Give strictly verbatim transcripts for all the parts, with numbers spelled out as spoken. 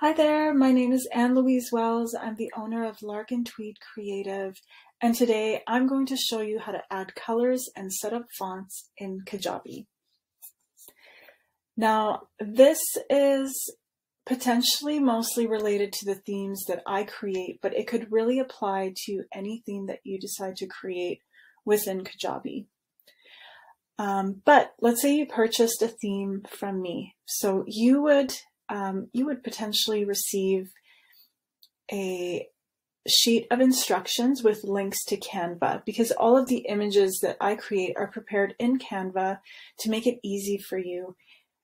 Hi there, my name is Anne Louise Wells. I'm the owner of Lark and Tweed Creative, and today I'm going to show you how to add colors and set up fonts in Kajabi. Now, this is potentially mostly related to the themes that I create, but it could really apply to any theme that you decide to create within Kajabi. Um, but let's say you purchased a theme from me. So you would Um, you would potentially receive a sheet of instructions with links to Canva, because all of the images that I create are prepared in Canva to make it easy for you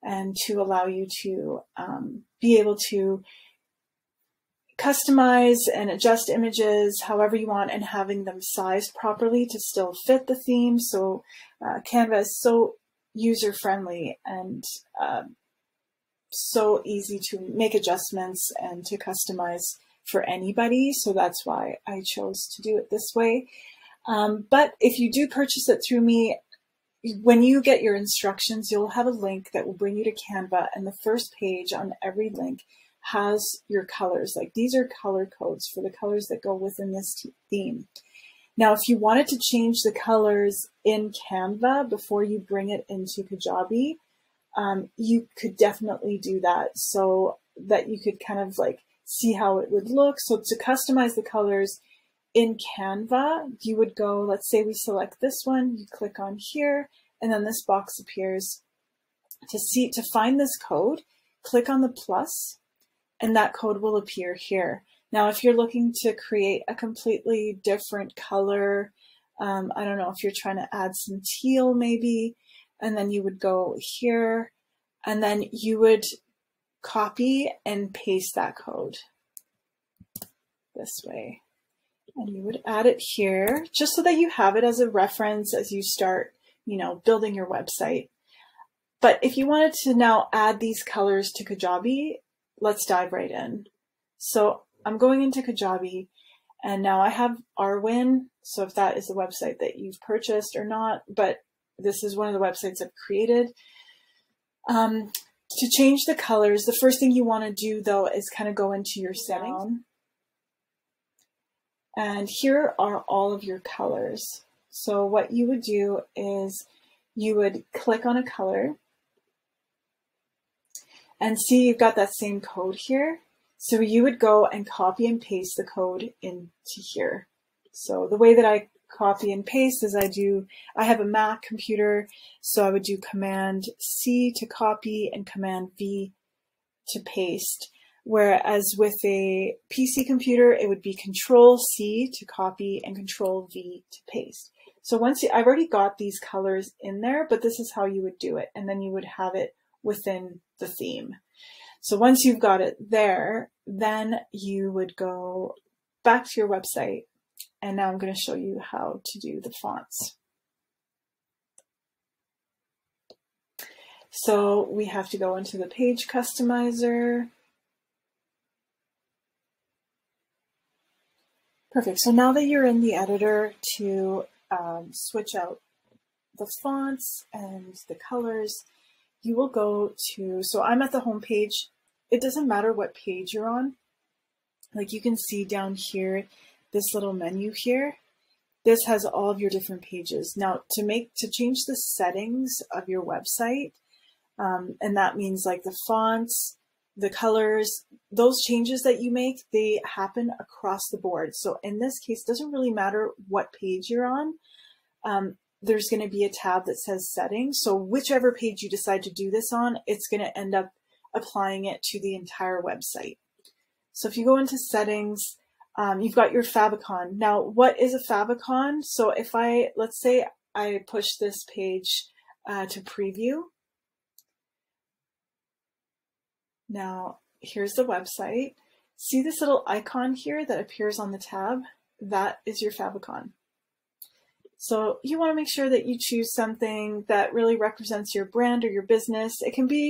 and to allow you to um, be able to customize and adjust images however you want, and having them sized properly to still fit the theme. So uh, Canva is so user-friendly and uh, so easy to make adjustments and to customize for anybody. So that's why I chose to do it this way. Um, but if you do purchase it through me, when you get your instructions, you'll have a link that will bring you to Canva. And the first page on every link has your colors. Like, these are color codes for the colors that go within this theme. Now, if you wanted to change the colors in Canva before you bring it into Kajabi, Um, you could definitely do that, so that you could kind of like see how it would look. So to customize the colors in Canva, you would go, let's say we select this one, you click on here, and then this box appears. To see, to find this code, click on the plus, and that code will appear here. Now, if you're looking to create a completely different color, um, I don't know, if you're trying to add some teal maybe, and then you would go here, and then you would copy and paste that code this way. And you would add it here, just so that you have it as a reference as you start, you know, building your website. But if you wanted to now add these colors to Kajabi, let's dive right in. So I'm going into Kajabi, and now I have Arwyn. So if that is the website that you've purchased or not, but this is one of the websites I've created. Um, to change the colors, the first thing you want to do, though, is kind of go into your settings. And here are all of your colors. So what you would do is you would click on a color. And see, you've got that same code here. So you would go and copy and paste the code into here. So the way that I copy and paste as I do, I have a Mac computer, so I would do Command C to copy and Command V to paste. Whereas with a P C computer, it would be Control C to copy and Control V to paste. So once you, I've already got these colors in there, but this is how you would do it. And then you would have it within the theme. So once you've got it there, then you would go back to your website. And now I'm going to show you how to do the fonts. So we have to go into the page customizer. Perfect. So now that you're in the editor, to um, switch out the fonts and the colors, you will go to, so I'm at the home page. It doesn't matter what page you're on. Like, you can see down here, this little menu here, this has all of your different pages. Now, to make, to change the settings of your website, um, and that means like the fonts, the colors, those changes that you make, they happen across the board. So in this case, it doesn't really matter what page you're on. Um, there's gonna be a tab that says settings. So whichever page you decide to do this on, it's gonna end up applying it to the entire website. So if you go into settings, Um, you've got your favicon. Now, what is a favicon? So if I, let's say I push this page uh, to preview. Now, here's the website. See this little icon here that appears on the tab? That is your favicon. So you want to make sure that you choose something that really represents your brand or your business. It can be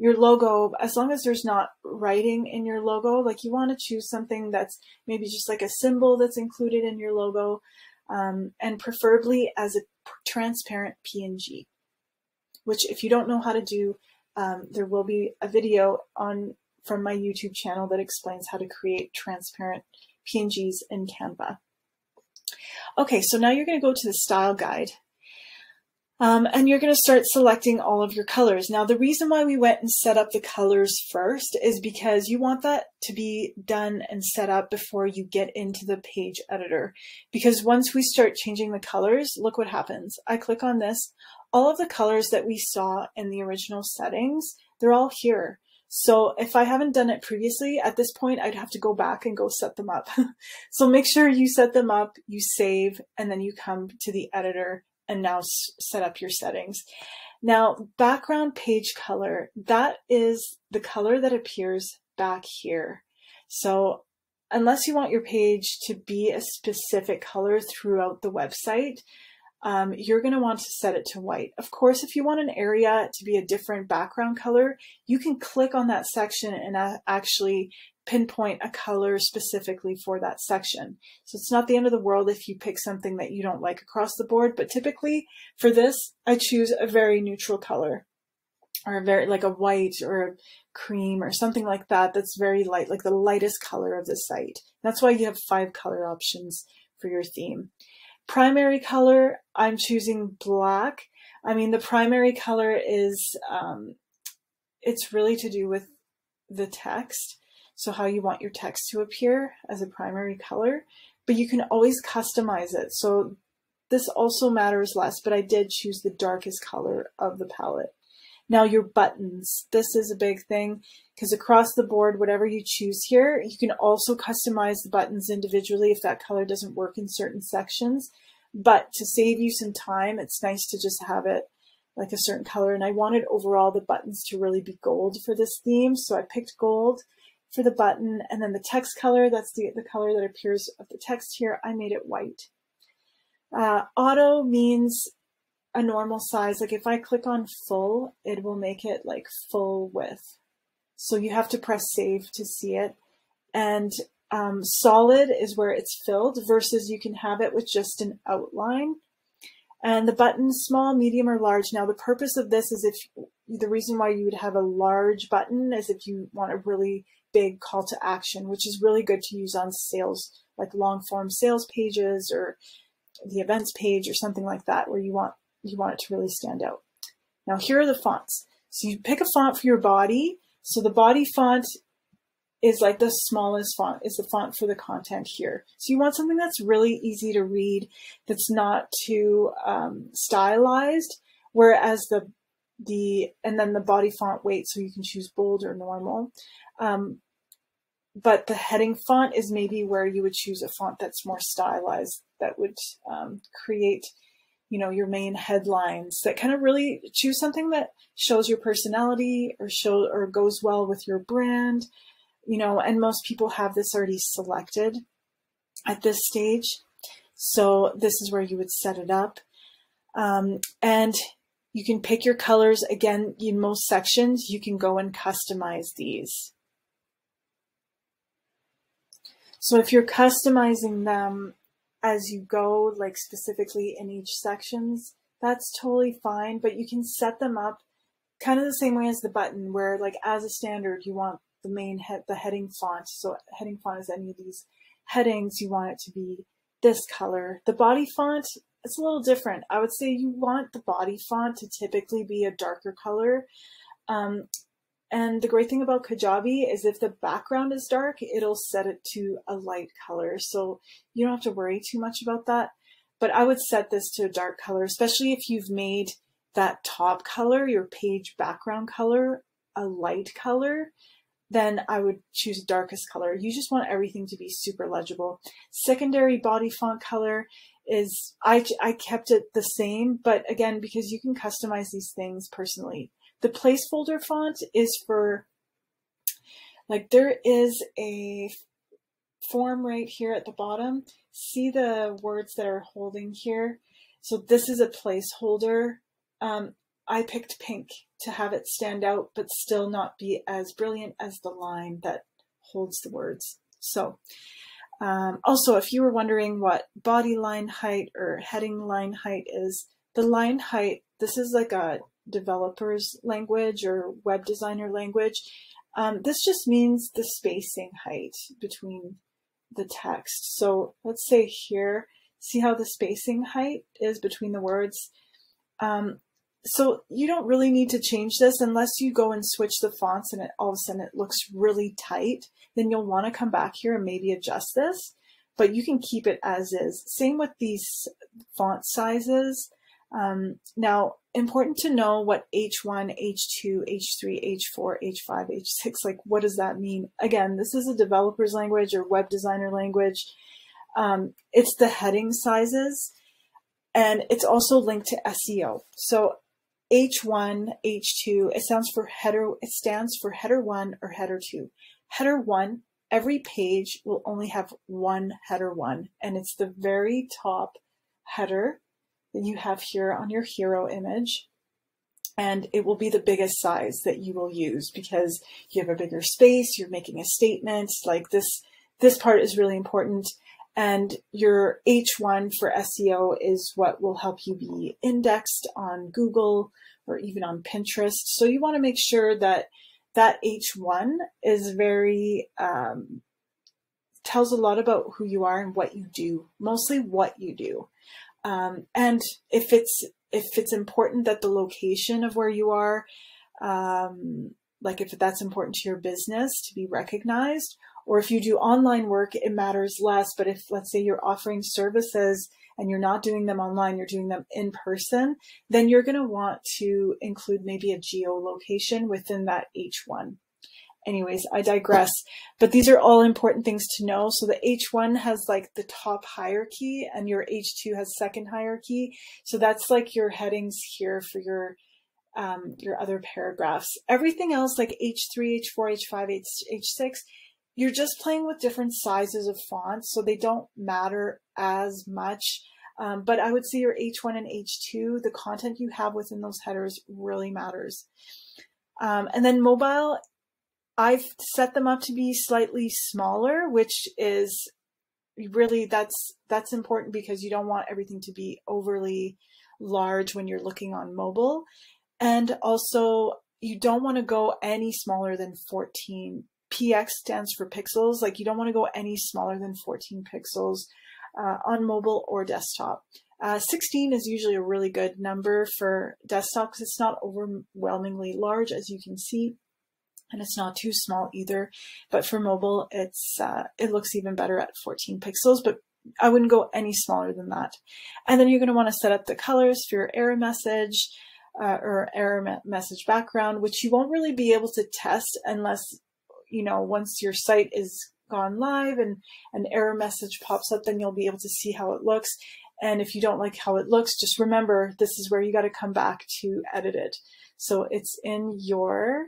your logo, as long as there's not writing in your logo. Like, you want to choose something that's maybe just like a symbol that's included in your logo, um, and preferably as a transparent P N G, which if you don't know how to do, um, there will be a video on from my YouTube channel that explains how to create transparent P N Gs in Canva. Okay, so now you're going to go to the style guide. Um, and you're going to start selecting all of your colors. Now, the reason why we went and set up the colors first is because you want that to be done and set up before you get into the page editor. Because once we start changing the colors, look what happens. I click on this. All of the colors that we saw in the original settings, they're all here. So if I haven't done it previously, at this point, I'd have to go back and go set them up. So make sure you set them up, you save, and then you come to the editor and now set up your settings. Now, background page color, that is the color that appears back here. So unless you want your page to be a specific color throughout the website, um, you're gonna want to set it to white. Of course, if you want an area to be a different background color, you can click on that section and uh, actually pinpoint a color specifically for that section. So it's not the end of the world if you pick something that you don't like across the board, but typically for this, I choose a very neutral color or a very like a white or a cream or something like that that's very light, like the lightest color of the site. That's why you have five color options for your theme. Primary color, I'm choosing black. I mean, the primary color is, um, it's really to do with the text. So how you want your text to appear as a primary color, but you can always customize it. So this also matters less, but I did choose the darkest color of the palette. Now your buttons, this is a big thing because across the board, whatever you choose here, you can also customize the buttons individually if that color doesn't work in certain sections, but to save you some time, it's nice to just have it like a certain color. And I wanted overall the buttons to really be gold for this theme. So I picked gold for the button, and then the text color, that's the, the color that appears of the text here, I made it white. Uh, auto means a normal size. Like if I click on full, it will make it like full width. So you have to press save to see it. And um, solid is where it's filled versus you can have it with just an outline. And the button, small, medium, or large. Now the purpose of this is if, the reason why you would have a large button is if you want a really big call to action, which is really good to use on sales, like long form sales pages or the events page or something like that, where you want you want it to really stand out. Now here are the fonts. So you pick a font for your body. So the body font is like the smallest font, is the font for the content here. So you want something that's really easy to read, that's not too um, stylized, whereas the the and then the body font weight, so you can choose bold or normal. Um, but the heading font is maybe where you would choose a font that's more stylized, that would um, create, you know, your main headlines, that kind of really choose something that shows your personality or show or goes well with your brand, you know, and most people have this already selected at this stage. So this is where you would set it up. Um, and you can pick your colors. Again, in most sections, you can go and customize these. So if you're customizing them as you go, like specifically in each sections, that's totally fine, but you can set them up kind of the same way as the button, where like as a standard, you want the main head, the heading font. So heading font is any of these headings, you want it to be this color. The body font, it's a little different. I would say you want the body font to typically be a darker color. Um, and the great thing about Kajabi is if the background is dark, it'll set it to a light color. So you don't have to worry too much about that. But I would set this to a dark color, especially if you've made that top color, your page background color, a light color, then I would choose darkest color. You just want everything to be super legible. Secondary body font color is, I, I kept it the same, but again, because you can customize these things personally. The placeholder font is for, like there is a form right here at the bottom. See the words that are holding here? So this is a placeholder. Um, I picked pink to have it stand out, but still not be as brilliant as the line that holds the words. So um, also, if you were wondering what body line height or heading line height is, the line height, this is like a developer's language or web designer language. Um, this just means the spacing height between the text. So let's say here, see how the spacing height is between the words. Um, so you don't really need to change this unless you go and switch the fonts and it, all of a sudden it looks really tight. Then you'll want to come back here and maybe adjust this, but you can keep it as is. Same with these font sizes. Um, now, important to know what H one, H two, H three, H four, H five, H six, like what does that mean? Again, this is a developer's language or web designer language. Um, it's the heading sizes, and it's also linked to S E O. So H one, H two, it stands for header, it stands for header one or header two. Header one, every page will only have one header one, and it's the very top header that you have here on your hero image, and it will be the biggest size that you will use because you have a bigger space, you're making a statement. Like this, this part is really important, and your H one for S E O is what will help you be indexed on Google or even on Pinterest. So you want to make sure that that H one is very, um, tells a lot about who you are and what you do, mostly what you do. Um, and if it's, if it's important that the location of where you are, um, like if that's important to your business to be recognized, or if you do online work, it matters less. But if, let's say you're offering services and you're not doing them online, you're doing them in person, then you're going to want to include maybe a geolocation within that H one. Anyways, I digress, but these are all important things to know. So the H one has like the top hierarchy and your H two has second hierarchy. So that's like your headings here for your, um, your other paragraphs. Everything else like H three, H four, H five, H six, you're just playing with different sizes of fonts. So they don't matter as much. Um, but I would say your H one and H two, the content you have within those headers really matters. Um, and then mobile, I've set them up to be slightly smaller, which is really, that's, that's important because you don't want everything to be overly large when you're looking on mobile. And also you don't want to go any smaller than fourteen. P X stands for pixels. Like you don't want to go any smaller than fourteen pixels uh, on mobile or desktop. Uh, sixteen is usually a really good number for desktop because it's not overwhelmingly large, as you can see. And it's not too small either, but for mobile, it's uh, it looks even better at fourteen pixels, but I wouldn't go any smaller than that. And then you're going to want to set up the colors for your error message uh, or error message background, which you won't really be able to test unless, you know, once your site is gone live and an error message pops up, then you'll be able to see how it looks. And if you don't like how it looks, just remember, this is where you got to come back to edit it. So it's in your...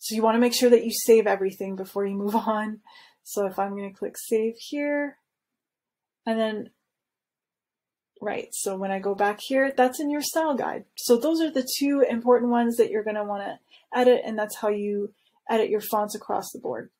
So you want to make sure that you save everything before you move on. So if I'm going to click save here, and then, right, so when I go back here, that's in your style guide. So those are the two important ones that you're going to want to edit, and that's how you edit your fonts across the board.